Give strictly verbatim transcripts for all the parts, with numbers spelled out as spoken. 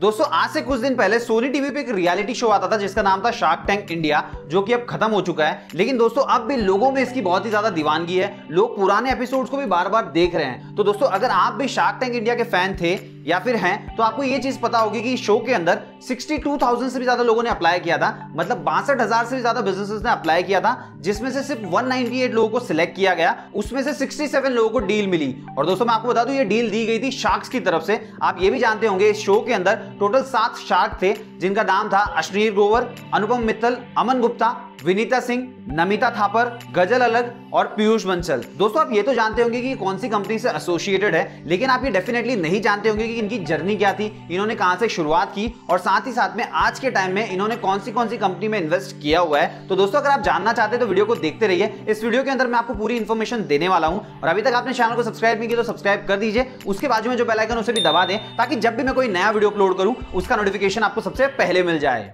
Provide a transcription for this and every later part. दोस्तों आज से कुछ दिन पहले सोनी टीवी पे एक रियलिटी शो आता था जिसका नाम था शार्क टैंक इंडिया, जो कि अब खत्म हो चुका है। लेकिन दोस्तों अब भी लोगों में इसकी बहुत ही ज्यादा दीवानगी है, लोग पुराने एपिसोड्स को भी बार बार देख रहे हैं। तो दोस्तों अगर आप भी शार्क टैंक इंडिया के फैन थे या फिर हैं तो आपको ये चीज पता होगी कि शो के अंदर बासठ हज़ार से भी ज्यादा लोगों ने अप्लाई किया था, मतलब बासठ हज़ार से भी ज्यादा बिजनेसेस ने अप्लाई किया था, जिसमें से सिर्फ एक सौ अट्ठानवे लोगों को सिलेक्ट किया गया, उसमें से सड़सठ लोगों को डील मिली। और दोस्तों मैं आपको बता दूं ये डील दी गई थी शार्क्स की तरफ से। आप ये भी जानते होंगे इस शो के अंदर टोटल सात शार्क थे, जिनका नाम था अशनीर ग्रोवर, अनुपम मित्तल, अमन गुप्ता, विनीता सिंह, नमिता थापर, गजल अलग और पीयूष बंसल। दोस्तों आप ये तो जानते होंगे कि कौन सी कंपनी से एसोसिएटेड है, लेकिन आप ये डेफिनेटली नहीं जानते होंगे कि इनकी जर्नी क्या थी, इन्होंने कहां से शुरुआत की और साथ ही साथ में आज के टाइम में इन्होंने कौन सी कौन सी कंपनी में इन्वेस्ट किया हुआ है। तो दोस्तों अगर आप जानना चाहते हैं तो वीडियो को देखते रहिए। इस वीडियो के अंदर मैं आपको पूरी इन्फॉर्मेशन देने वाला हूँ। और अभी तक आपने चैनल को सब्सक्राइब नहीं किया तो सब्सक्राइब कर दीजिए, उसके बाजू में जो बेल आइकन उसे भी दबा दें, ताकि जब भी मैं कोई नया वीडियो अपलोड करूँ उसका नोटिफिकेशन आपको सबसे पहले मिल जाए।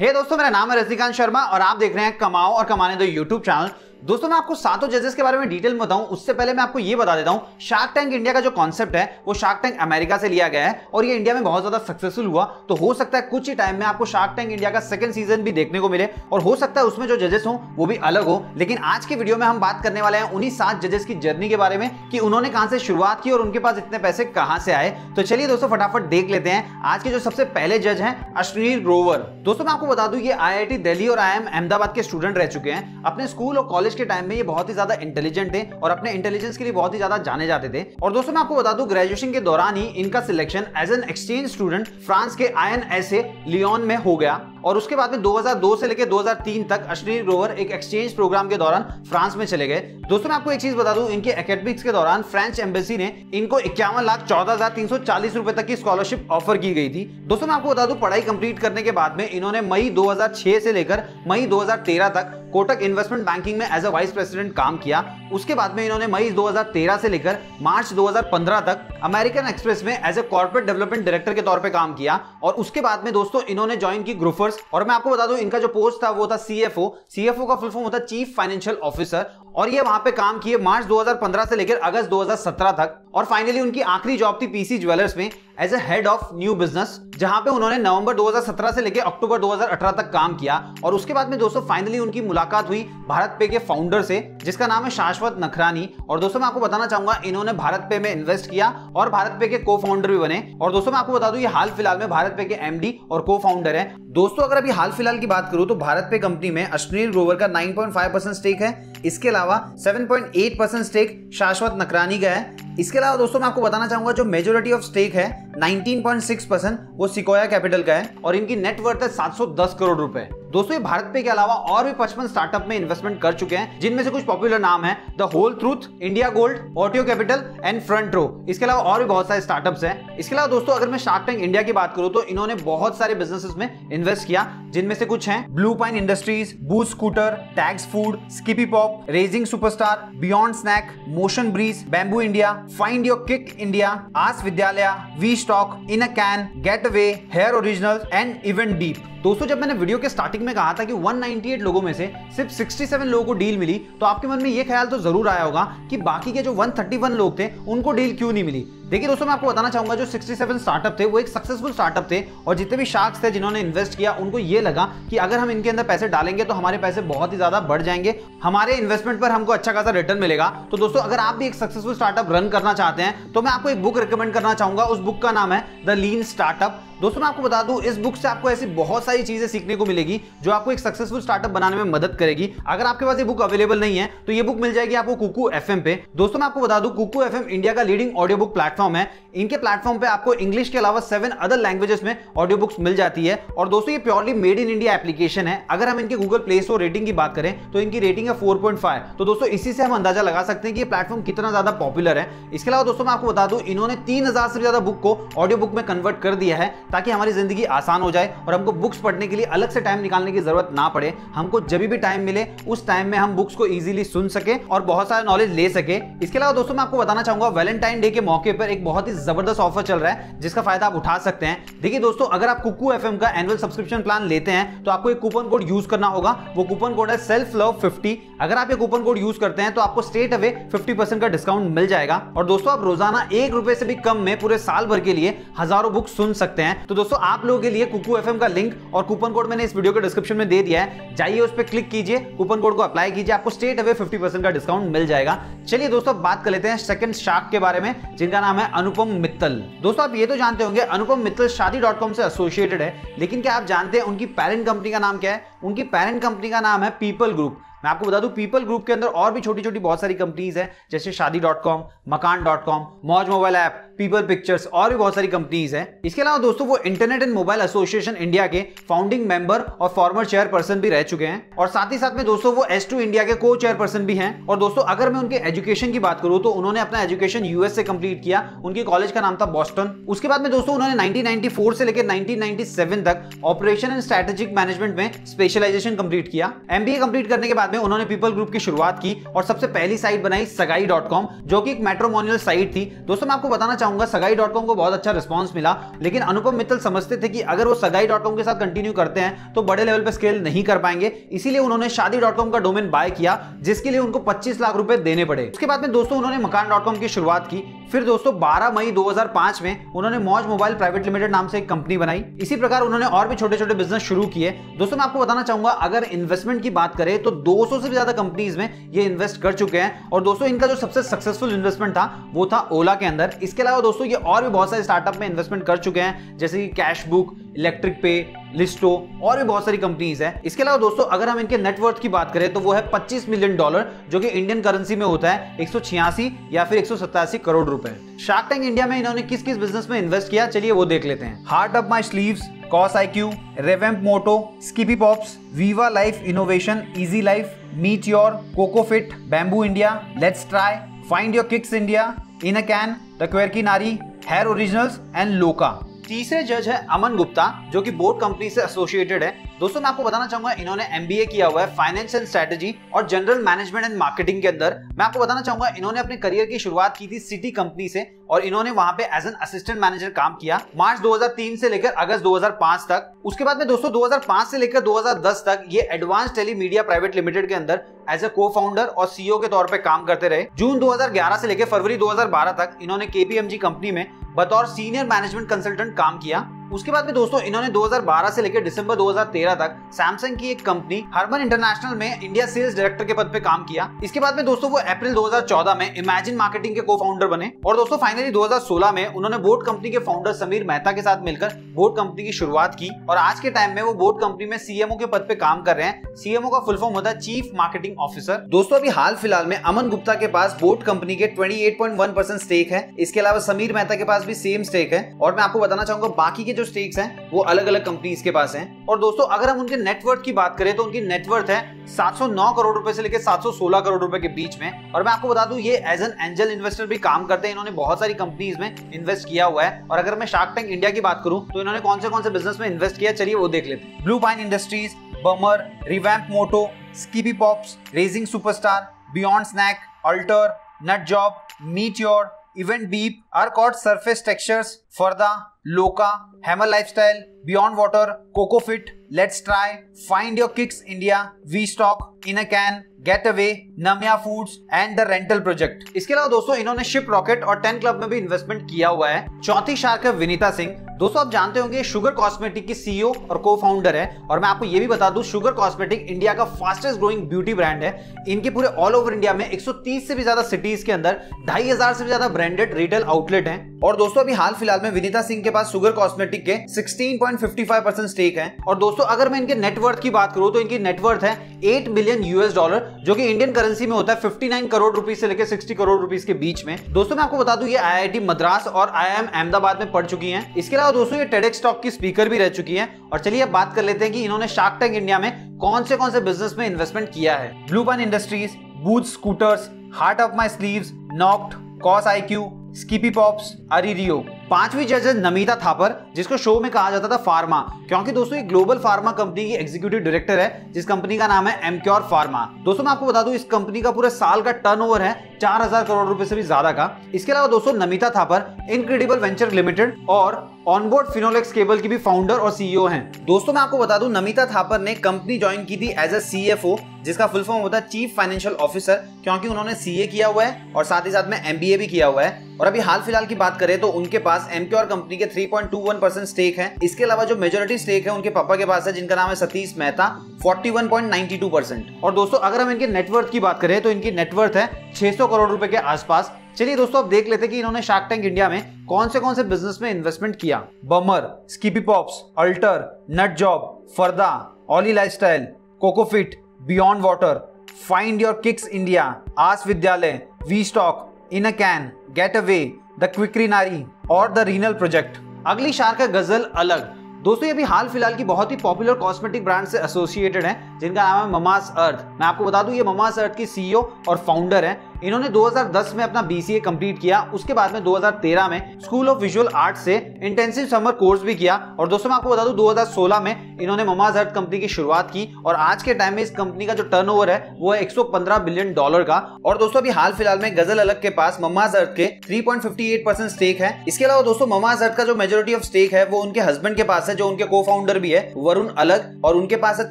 हे hey दोस्तों, मेरा नाम है रजनीकांत शर्मा और आप देख रहे हैं कमाओ और कमाने दो यूट्यूब चैनल। दोस्तों मैं आपको सातों जजेस के बारे में डिटेल में बताऊं उससे पहले मैं आपको ये बता देता हूं शार्क टैंक इंडिया का जो कॉन्सेप्ट है वो शार्क टैंक अमेरिका से लिया गया है और ये इंडिया में बहुत ज्यादा सक्सेसफुल हुआ। तो हो सकता है कुछ ही टाइम में आपको शार्क टैंक इंडिया का सेकंड सीजन भी देखने को मिले और हो सकता है उसमें जो जजेस हों वो भी अलग हो। लेकिन आज के वीडियो में हम बात करने वाले हैं उन्हीं सात जजेस की जर्नी के बारे में कि उन्होंने कहां से शुरुआत की और उनके पास इतने पैसे कहां से आए। तो चलिए दोस्तों फटाफट देख लेते हैं। आज के जो सबसे पहले जज हैं अश्नीर ग्रोवर। दोस्तों मैं आपको बता दूं ये आई आई टी दिल्ली और आई आई एम अहमदाबाद के स्टूडेंट रह चुके हैं। अपने स्कूल और कॉलेज के टाइम में ये बहुत ही ज्यादा इंटेलिजेंट थे और अपने इंटेलिजेंस के लिए बहुत ही ज्यादा जाने जाते थे। और दोस्तों मैं आपको बता दूं ग्रेजुएशन के दौरान ही इनका selection as an exchange student France के आईएनएसए लियोन में हो गया और उसके बाद में दो हज़ार दो से लेकर दो हज़ार तीन तक अश्नीर ग्रोवर एक एक्सचेंज प्रोग्राम के दौरान फ्रांस में चले गए। दोस्तों मैं आपको एक चीज बता दूं इनके एकेडमिक्स के दौरान फ्रेंच एम्बेसी ने इनको इक्यावन लाख चौदह हजार तीन सौ चालीस रुपए तक की स्कॉलरशिप ऑफर की गई थी। दोस्तों मैं आपको बता दूं पढ़ाई कंप्लीट करने के बाद में इन्होंने मई दो हज़ार छह से लेकर मई दो हज़ार तेरह तक कोटक इन्वेस्टमेंट बैंकिंग में एज अ वाइस प्रेसिडेंट काम किया। उसके बाद में इन्होंने मई दो हज़ार तेरह से लेकर मार्च दो हज़ार पंद्रह तक अमेरिकन एक्सप्रेस में as a corporate development director के तौर पे काम किया। और उसके बाद में दोस्तों इन्होंने ज्वाइन की ग्रोफर्स। और मैं आपको बता दूं इनका जो पोस्ट था वो था सीएफओ। सीएफओ का फुल फॉर्म होता है चीफ फाइनेंशियल ऑफिसर और ये वहां पे काम किए मार्च दो हज़ार पंद्रह से लेकर अगस्त दो हज़ार सत्रह तक। और फाइनली उनकी आखिरी जॉब थी पीसी ज्वेलर्स में as a head of new business, जहां पे उन्होंने नवंबर दो हज़ार सत्रह से लेकर अक्टूबर दो हज़ार अठारह तक काम किया। और उसके बाद में दोस्तों फाइनली उनकी मुलाकात हुई भारतपे के फाउंडर से, जिसका नाम है शाश्वत नखरानी। और दोस्तों मैं आपको बताना चाहूंगा इन्होंने भारतपे में इन्वेस्ट किया और भारतपे के को फाउंडर भी बने। और दोस्तों मैं आपको बता दूं ये हाल फिलहाल में भारतपे के एमडी और को फाउंडर है। दोस्तों अगर अभी हाल फिलहाल की बात करूं तो भारतपे कंपनी में अश्नीर ग्रोवर का नौ पॉइंट पाँच परसेंट स्टेक है, इसके अलावा सात पॉइंट आठ परसेंट स्टेक शाश्वत नकरानी का है। इसके अलावा दोस्तों मैं आपको बताना चाहूंगा जो मेजोरिटी ऑफ स्टेक है उन्नीस पॉइंट छह परसेंट वो सिकोया कैपिटल का है और इनकी नेटवर्थ है सात सौ दस करोड़ रुपए। दोस्तों ये भारतपे के अलावा और भी पचपन स्टार्टअप में इन्वेस्टमेंट कर चुके हैं, जिनमें से कुछ पॉपुलर नाम है the whole truth, India gold, ऑटियो कैपिटल एंड फ्रंट रो। इसके अलावा और भी बहुत सारे स्टार्टअप्स हैं। इसके अलावा दोस्तों अगर मैं शार्क टैंक इंडिया की बात करूं तो इन्होंने बहुत सारे बिजनेसेस में इन्वेस्ट किया, जिनमें से कुछ हैं blue pine industries, booth scooter, Tagz food, Skippi pop, raising superstar, beyond snack, motion bridge, bamboo India, find your kick India, Aas Vidyalaya, we stock, in a can, get away, hair originals and event beep. दोस्तों जब मैंने video के starting में कहा था कि एक सौ अट्ठानवे लोगों में से सिर्फ सड़सठ लोगों को डील मिली, तो आपके मन में ये ख्याल तो जरूर आया होगा कि बाकी के जो एक सौ इकतीस लोग थे उनको डील क्यों नहीं मिली। देखिए दोस्तों मैं आपको बताना चाहूंगा जो सड़सठ स्टार्टअप थे वो एक सक्सेसफुल स्टार्टअप थे और जितने भी शार्क्स थे जिन्होंने इन्वेस्ट किया उनको ये लगा कि अगर हम इनके अंदर पैसे डालेंगे तो हमारे पैसे बहुत ही ज्यादा बढ़ जाएंगे, हमारे इन्वेस्टमेंट पर हमको अच्छा खासा रिटर्न मिलेगा। तो दोस्तों अगर आप भी एक सक्सेसफुल स्टार्टअप रन करना चाहते हैं तो मैं आपको एक बुक रिकमेंड करना चाहूंगा। उस बुक का नाम है द लीन स्टार्टअप। दोस्तों मैं आपको बता दूं इस बुक से आपको ऐसी बहुत सारी चीजें सीखने को मिलेगी जो आपको एक सक्सेसफुल स्टार्टअप बनाने में मदद करेगी। अगर आपके पास ये बुक अवेलेबल नहीं है तो ये बुक मिल जाएगी आपको कुकू एफएम पे। दोस्तों मैं आपको बता दूं कुकू एफएम इंडिया का लीडिंग ऑडियो बुक प्लेटफॉर्म है। इनके प्लेटफॉर्म पे आपको इंग्लिश के अलावा सेवन अदर लैंग्वेजेस में ऑडियो बुक्स मिल जाती है। और दोस्तों ये purely made in India application है। अगर हम इनके गूगल प्ले स्टोर रेटिंग की बात करें तो इनकी रेटिंग है फोर पॉइंट फाइव। तो दोस्तों इसी से हम अंदाजा लगा सकते हैं कि ये प्लेटफॉर्म कितना ज्यादा पॉपुलर है। इसके अलावा दोस्तों मैं आपको बता दूं इन्होंने तीन हजार से ज्यादा बुक को ऑडियो बुक में कन्वर्ट कर दिया है, ताकि हमारी जिंदगी आसान हो जाए और हमको बुक्स पढ़ने के लिए अलग से टाइम निकालने की जरूरत ना पड़े। हमको जब भी टाइम मिले उस टाइम में हम बुक्स को इजीली सुन सके और बहुत सारा नॉलेज ले सके। इसके अलावा दोस्तों मैं आपको बताना चाहूंगा वैलेंटाइन डे के मौके पर एक बहुत ही जबरदस्त ऑफर चल रहा है जिसका फायदा आप उठा सकते हैं। देखिए दोस्तों, अगर आप कुकू एफएम का एनुअल सब्सक्रिप्शन प्लान लेते हैं तो आपको एक कूपन कोड यूज करना होगा। वो कूपन कोड है सेल्फ लव फिफ्टी। अगर आप ये कूपन कोड यूज करते हैं तो आपको स्ट्रेट अवे फिफ्टी परसेंट का डिस्काउंट मिल जाएगा और दोस्तों आप रोजाना एक रुपए से भी कम में पूरे साल भर के लिए हजारों बुक सुन सकते हैं। तो दोस्तों आप लोगों के लिए कुकू एफएम का लिंक और कूपन कोड मैंने इस वीडियो के डिस्क्रिप्शन में दे दिया है, जाइए उस पर क्लिक कीजिए, कूपन कोड को अप्लाई कीजिए, आपको स्ट्रेट अवे फिफ्टी परसेंट का डिस्काउंट मिल जाएगा। चलिए दोस्तों बात कर लेते हैं सेकंड शार्क के बारे में जिनका नाम है अनुपम मित्तल। दोस्तों आप ये तो जानते होंगे अनुपम मित्तल शादी डॉट कॉम से एसोसिएटेड है, लेकिन क्या आप जानते हैं उनकी पेरेंट कंपनी का नाम क्या है? उनकी पेरेंट कंपनी का नाम है पीपल ग्रुप। मैं आपको बता दूं पीपल ग्रुप के अंदर और भी छोटी छोटी बहुत सारी कंपनीज हैं जैसे Shaadi dot com, Makaan dot com, Mauj mobile app, People Pictures और भी बहुत सारी कंपनीज हैं। इसके अलावा दोस्तों वो internet and mobile association India के फाउंडिंग मेंबर और फॉर्मर चेयरपर्सन भी रह चुके हैं और साथ ही साथ में दोस्तों वो एस टू इंडिया के को चेयरपर्सन भी हैं। और दोस्तों अगर मैं उनके एजुकेशन की बात करूं तो उन्होंने अपना एजुकेशन यूएस से कंप्लीट किया, उनके कॉलेज का नाम था बॉस्टन। उसके बाद में दोस्तों उन्होंने नाइनटीन नाइंटी फोर से लेकर नाइनटीन नाइंटी सेवन तक ऑपरेशन एंड स्ट्रेटेजिक मैनेजमेंट में स्पेशलाइजेशन कंप्लीट किया। एमबीए कंप्लीट करने के बाद में उन्होंने पीपल ग्रुप की शुरुआत की और सबसे पहली साइट बनाई सगाई डॉट कॉम जो कि एक मैट्रिमोनियल साइट थी। दोस्तों मैं आपको बताना चाहूंगा सगाई डॉट कॉम को बहुत अच्छा रिस्पांस मिला, लेकिन अनुपम मित्तल समझते थे कि अगर वो सगाई डॉट कॉम के साथ कंटिन्यू करते हैं तो बड़े लेवल पे स्केल नहीं कर पाएंगे, इसीलिए उन्होंने शादी डॉट कॉम का डोमेन बाय किया जिसके लिए उनको पच्चीस लाख रुपए देने पड़े। उसके बाद में दोस्तों उन्होंने मकान डॉट कॉम की शुरुआत की। फिर दोस्तों बारह मई दो हज़ार पाँच में उन्होंने मौज मोबाइल प्राइवेट लिमिटेड नाम से एक कंपनी बनाई। इसी प्रकार उन्होंने और भी छोटे छोटे बिजनेस शुरू किए। दोस्तों मैं आपको बताना चाहूंगा अगर इन्वेस्टमेंट की बात करें तो दो सौ से भी ज्यादा कंपनीज में ये इन्वेस्ट कर चुके हैं और दोस्तों इनका जो सबसे सक्सेसफुल इन्वेस्टमेंट था वो था ओला के अंदर। इसके अलावा दोस्तों ये और भी बहुत सारे स्टार्टअप में इन्वेस्टमेंट कर चुके हैं जैसे कि कैश बुक, इलेक्ट्रिक पे, लिस्टो और भी बहुत सारी कंपनीज हैं। इसके अलावा दोस्तों अगर हम इनके नेटवर्थ की बात करें तो वो है पच्चीस मिलियन डॉलर जो कि इंडियन करेंसी में होता है एक सौ छियासी या फिर एक सौ सतासी करोड़ रुपए। शार्क टैंक इंडिया में इन्होंने किस किस बिजनेस में इन्वेस्ट किया चलिए वो देख लेते हैं। Heart up my sleeves, cos IQ, revamp moto, Skippi pops, Viva life innovation, easy life, meet your, cocoa fit, bamboo India, let's try, find your kicks India, in a can, the क्वेरकी Naari, hair originals and लोका। तीसरे जज है अमन गुप्ता जो कि boat company से associated है। दोस्तों मैं आपको बताना चाहूंगा इन्होंने एमबीए किया हुआ है फाइनेंस एंड स्ट्रेटजी और जनरल मैनेजमेंट एंड मार्केटिंग के अंदर। मैं आपको बताना चाहूंगा इन्होंने अपने करियर की शुरुआत की थी सिटी कंपनी से और इन्होंने वहां पे एज एन असिस्टेंट मैनेजर काम किया मार्च दो हज़ार तीन से लेकर अगस्त दो हज़ार पाँच तक। उसके बाद में दोस्तों दो हज़ार पाँच से लेकर दो हज़ार दस तक ये एडवांस टेलीमीडिया प्राइवेट लिमिटेड के अंदर एज ए को फाउंडर और सीईओ के तौर पे काम करते रहे। जून दो हज़ार ग्यारह से लेकर फरवरी दो हज़ार बारह तक इन्होंने केपीएमजी कंपनी में बतौर सीनियर मैनेजमेंट कंसल्टेंट काम किया। उसके बाद में दोस्तों इन्होंने दो हज़ार बारह से लेकर दिसंबर दो हज़ार तेरह तक सैमसंग की एक कंपनी हर्बन इंटरनेशनल में इंडिया सेल्स डायरेक्टर के पद पे काम किया। इसके बाद में दोस्तों वो अप्रैल दो हज़ार चौदह में इमेजिन मार्केटिंग के को फाउंडर बने और दोस्तों फाइनली दो हज़ार सोलह में उन्होंने बोट कंपनी के फाउंडर समीर मेहता के साथ मिलकर बोट कंपनी की शुरुआत की और आज के टाइम में वो बोट कंपनी में सीएमओ के पद पे काम कर रहे हैं। सीएमओ का फुल फॉर्म होता है चीफ मार्केटिंग ऑफिसर। दोस्तों अभी हाल फिलहाल में अमन गुप्ता के पास बोट कंपनी के अट्ठाईस पॉइंट वन परसेंट स्टेक है। इसके अलावा समीर मेहता के पास भी सेम स्टेक है और मैं आपको बताना चाहूंगा बाकी जो स्टेक्स हैं वो अलग अलग कंपनीज के पास हैं। और दोस्तों अगर हम उनके नेटवर्थ की बात करें तो उनकी नेटवर्थ है सात सौ नौ करोड़ रुपए से लेकर सात सौ सोलह करोड़ रुपए के बीच में। और मैं आपको बता दूं ये एज एन एंजल इन्वेस्टर भी काम करते हैं, इन्होंने बहुत सारी कंपनीज में इन्वेस्ट किया हुआ है। और अगर मैं शार्क टैंक इंडिया की बात करूं तो इन्होंने कौन से कौन से बिजनेस में इन्वेस्ट किया चलिए वो देख लेते हैं। Blue pine industries, bummer, revamp मोटो, Skippi pops, raising superstar, beyond snack, alter, नट job, meteor, event beep, Ark और सरफेस टेक्सचर्स, फरदा, लोका, hammer lifestyle, beyond water, cocoa fit, let's try, find your kicks India, we stock, in a can, get away, Namhya foods and the rental project. इसके अलावा दोस्तों इन्होंने ship rocket और ten club में भी investment किया हुआ है। चौथी शार्क है विनीता सिंह। दोस्तों आप जानते होंगे शुगर कॉस्मेटिक की सीईओ और को फाउंडर है और मैं आपको ये भी बता दूं शुगर कॉस्मेटिक इंडिया का फास्टेस्ट ग्रोइंग ब्यूटी ब्रांड है। इनके पूरे ऑल ओवर इंडिया में एक सौ तीस से भी ज्यादा सिटीज के अंदर ढाई हजार से भी ज्यादा ब्रांडेड रिटेल आउटलेट है। और दोस्तों अभी हाल फिलहाल में विनीता सिंह के पास शुगर कॉस्मेटिक के सोलह पॉइंट पाँच पाँच परसेंट स्टेक है। और दोस्तों अगर मैं इनके नेटवर्थ की बात करूं तो इनकी नेटवर्थ है आठ मिलियन यूएस डॉलर जो कि इंडियन करेंसी में होता है उनसठ करोड़ रुपीस से लेकर साठ करोड़ रुपीस के बीच में। दोस्तों मैं आपको बता दूं ये आईआईटी मद्रास और आईआईएम अहमदाबाद में पढ़ चुकी हैं। इसके अलावा दोस्तों ये टेडेक्स टॉक की स्पीकर भी रह चुकी हैं। और चलिए अब बात कर लेते हैं कि इन्होंने शार्क टैंक इंडिया में कौन से कौन से बिजनेस में इन्वेस्टमेंट किया है। Blue pine industries, booth scooters, heart of my sleeves, knocked, cos IQ, Skippi pops, अरिरियो। पांचवी जज है नमिता थापर, जिसको शो में कहा जाता था फार्मा, क्योंकि दोस्तों ये ग्लोबल फार्मा कंपनी की एग्जीक्यूटिव डायरेक्टर है, जिस कंपनी का नाम है एमक्योर फार्मा। दोस्तों मैं आपको बता दूं, इस कंपनी का पूरे साल का टर्नओवर है चार हजार करोड़ रुपए से भी ज्यादा का। इसके अलावा दोस्तों Namita Thapar incredible venture limited और ऑनबोर्ड फिनोलेक्स केबल की भी फाउंडर और सीईओ हैं। दोस्तों मैं आपको बता दूं, नमिता थापर ने कंपनी ज्वाइन की थी एज ए सीएफओ, जिसका फुल फॉर्म होता है चीफ फाइनेंशियल ऑफिसर, क्योंकि उन्होंने सीए किया हुआ है और साथ ही साथ में एमबीए भी किया हुआ है। और अभी हाल फिलहाल की बात करें तो उनके पास एमक्योर कंपनी के तीन पॉइंट दो एक परसेंट स्टेक है। इसके अलावा जो मेजोरिटी स्टेक है उनके पापा के पास है, जिनका नाम है सतीश मेहता, इकतालीस पॉइंट नौ दो परसेंट। और दोस्तों अगर हम इनके नेटवर्थ की बात करें तो इनकी नेटवर्थ है छह सौ करोड़ रुपए के आसपास। चलिए दोस्तों अब देख लेते हैं कि इन्होंने शार्क टैंक इंडिया में कौन से कौन से बिजनेस में इन्वेस्टमेंट किया। Bummer, Skippi pops, alter, nut job, फरदा, Olly lifestyle, cocoa fit, beyond water, find your kicks India, Aas Vidyalaya, we stock, in a can, get away, the क्विकरी Naari और द रीनल प्रोजेक्ट। अगली shark है गजल अलग। दोस्तों ये भी हाल फिलहाल की बहुत ही पॉपुलर कॉस्मेटिक ब्रांड से एसोसिएटेड हैं, जिनका नाम है ममाएअर्थ। मैं आपको बता दूं, ये ममाएअर्थ की सीईओ और फाउंडर हैं। इन्होंने दो हज़ार दस में अपना बीसीए कंप्लीट किया। उसके बाद में दो हज़ार तेरह में स्कूल ऑफ विजुअल आर्ट से इंटेंसिव समर कोर्स भी किया। और दोस्तों मैं आपको बता दूं, दो हज़ार सोलह में इन्होंने ममाएअर्थ कंपनी की शुरुआत की और आज के टाइम में इस कंपनी का जो टर्नओवर है वो है एक सौ पंद्रह बिलियन डॉलर का। और दोस्तों अभी हाल फिलहाल में गजल अलग के पास ममाएअर्थ के तीन पॉइंट पाँच आठ परसेंट स्टेक है। इसके अलावा दोस्तों ममाएअर्थ का जो मेजोरिटी ऑफ स्टेक है वो उनके हस्बैंड के पास है, जो उनके को फाउंडर भी है, वरुण अलग, और उनके पास है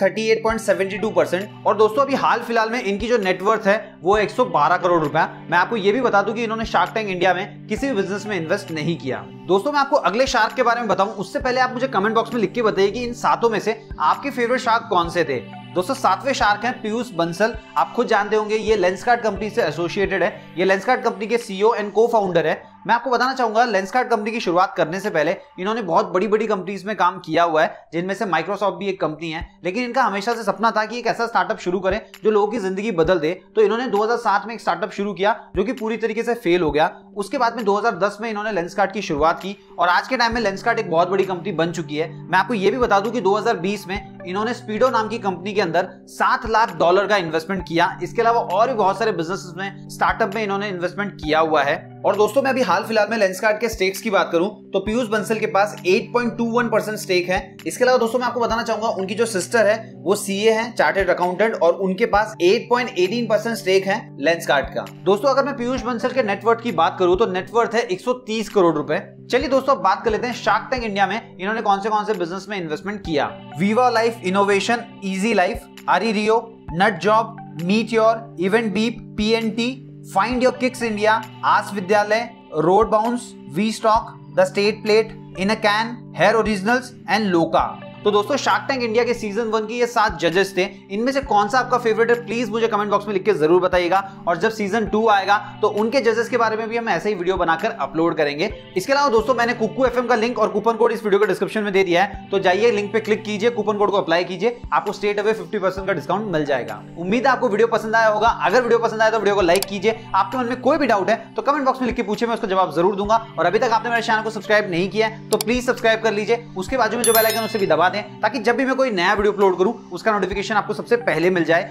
अड़तीस पॉइंट सात दो परसेंट। और दोस्तों अभी हाल फिलहाल में इनकी जो नेटवर्थ है वो एक सौ बारह करोड़। मैं आपको ये भी बता दूं कि इन्होंने शार्क टैंक इंडिया में किसी भी बिजनेस में इन्वेस्ट नहीं किया। दोस्तों मैं आपको अगले शार्क के बारे में बताऊं उससे पहले आप मुझे कमेंट बॉक्स में लिख के बताइए कि इन सातों में से आपके फेवरेट शार्क कौन से थे। दोस्तों सातवें शार्क हैं पीयूष बंसल। आप खुद जानते होंगे ये लेंसकार्ट कंपनी से एसोसिएटेड है। ये लेंसकार्ट कंपनी के सीईओ एंड को फाउंडर है। मैं आपको बताना चाहूंगा, लेंसकार्ट कंपनी की शुरुआत करने से पहले इन्होंने बहुत बड़ी बड़ी कंपनीज में काम किया हुआ है, जिनमें से माइक्रोसॉफ्ट भी एक कंपनी है। लेकिन इनका हमेशा से सपना था कि एक ऐसा स्टार्टअप शुरू करें जो लोगों की जिंदगी बदल दे। तो इन्होंने दो हज़ार सात में एक स्टार्टअप शुरू किया जो कि पूरी तरीके से फेल हो गया। उसके बाद में दो हज़ार दस में इन्होंने लेंसकार्ट की शुरुआत की और आज के टाइम में लेंसकार्ट एक बहुत बड़ी कंपनी बन चुकी है। मैं आपको ये भी बता दूं कि दो हज़ार बीस में इन्होंने स्पीडो नाम की कंपनी के अंदर सात लाख डॉलर का इन्वेस्टमेंट किया। इसके अलावा और भी बहुत सारे बिजनेसेस में, स्टार्टअप में इन्होंने इन्वेस्टमेंट किया हुआ है। और दोस्तों मैं अभी हाल फिलहाल में लेंसकार्ट के स्टेक्स की बात करूं तो पीयूष बंसल के पास आठ पॉइंट दो एक परसेंट स्टेक है। इसके अलावा दोस्तों मैं आपको बताना चाहूंगा, उनकी जो सिस्टर है वो सीए है, चार्टर्ड अकाउंटेंट, और उनके पास आठ पॉइंट एक आठ परसेंट स्टेक है लेंसकार्ट का। दोस्तों अगर मैं पीयूष बंसल के नेटवर्थ की बात करूं तो नेटवर्थ है एक सौ तीस करोड़ रुपए। चलिए दोस्तों बात कर लेते हैं शार्क टैंक इंडिया में इन्होंने कौन से कौन से बिजनेस में इन्वेस्टमेंट किया। Viva life innovation, easy life, आरी रियो, नट job, meet your, event beep, PNT, find your kicks India, Aas Vidyalaya, road bounce, we stock, the state plate, in a can, hair originals and लोका। तो दोस्तों शार्क टैंक इंडिया के season one के ये सात जजेस थे। इनमें से कौन सा आपका फेवरेट है प्लीज मुझे कमेंट बॉक्स में लिख के जरूर बताइएगा। और जब सीजन टू आएगा तो उनके जजेस के बारे में भी हम ऐसे ही वीडियो बनाकर अपलोड करेंगे। इसके अलावा दोस्तों मैंने कुकू एफएम का लिंक और कूपन कोड इस वीडियो के डिस्क्रिप्शन में दे दिया है, तो जाइए लिंक पे क्लिक कीजिए, कूपन कोड को अप्लाई कीजिए, आपको स्ट्रेट अवे फिफ्टी परसेंट का डिस्काउंट मिल जाएगा। उम्मीद है आपको वीडियो पसंद आया होगा। अगर वीडियो पसंद आया तो वीडियो को लाइक कीजिए। आपके मन में कोई भी डाउट है तो कमेंट बॉक्स में लिख के पूछिए, मैं उसका जवाब जरूर दूंगा। और अभी तक आपने मेरे चैनल को सब्सक्राइब नहीं किया तो प्लीज सब्सक्राइब कर लीजिए। उसके बाजू में जो बेल आइकन उसे भी दबा दें ताकि जब भी मैं कोई नया वीडियो अपलोड करूं उसका नोटिफिकेशन आपको सबसे पहले मिल जाए।